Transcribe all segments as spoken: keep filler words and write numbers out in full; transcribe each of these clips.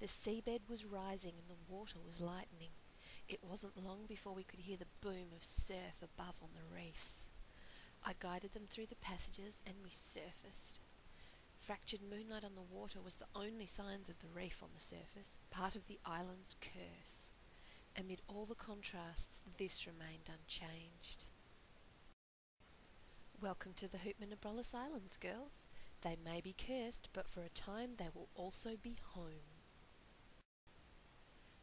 The seabed was rising and the water was lightening. It wasn't long before we could hear the boom of surf above on the reefs. I guided them through the passages and we surfaced. Fractured moonlight on the water was the only signs of the reef on the surface, part of the island's curse. Amid all the contrasts, this remained unchanged. Welcome to the Houtman Abrolhos Islands, girls. They may be cursed, but for a time they will also be home.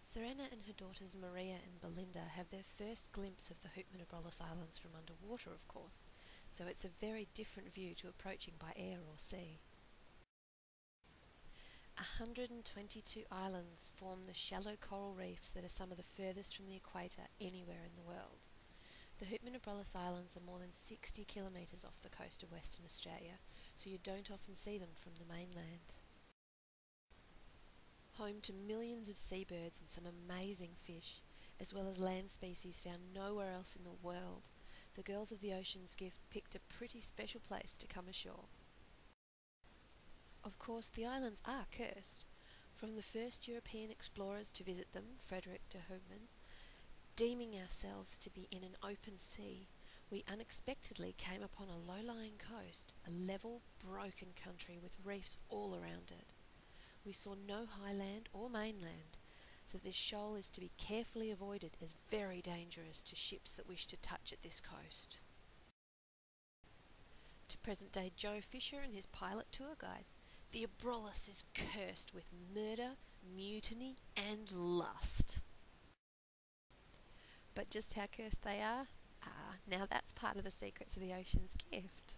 Serena and her daughters Maria and Belinda have their first glimpse of the Houtman Abrolhos Islands from underwater, of course, so it's a very different view to approaching by air or sea. one hundred twenty-two islands form the shallow coral reefs that are some of the furthest from the equator anywhere in the world. The Houtman Abrolhos Islands are more than sixty kilometres off the coast of Western Australia, so you don't often see them from the mainland. Home to millions of seabirds and some amazing fish, as well as land species found nowhere else in the world, the Girls of the Ocean's Gift picked a pretty special place to come ashore. Of course, the islands are cursed. From the first European explorers to visit them, Frederick de Houtman, deeming ourselves to be in an open sea, we unexpectedly came upon a low-lying coast, a level, broken country with reefs all around it. We saw no highland or mainland, so this shoal is to be carefully avoided as very dangerous to ships that wish to touch at this coast. To present-day Joe Fisher and his pilot tour guide, the Abrolhos is cursed with murder, mutiny and lust. But just how cursed they are? Ah, now that's part of the Secrets of the Ocean's Gift.